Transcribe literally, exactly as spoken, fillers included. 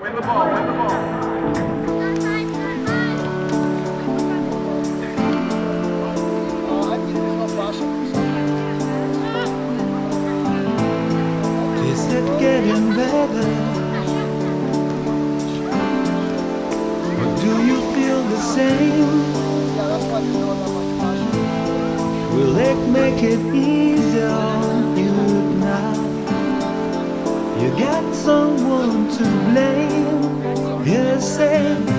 Win the ball, win the ball. Is it getting better? Or do you feel the same? Will it make it easier on you now? You got someone to blame. He'll say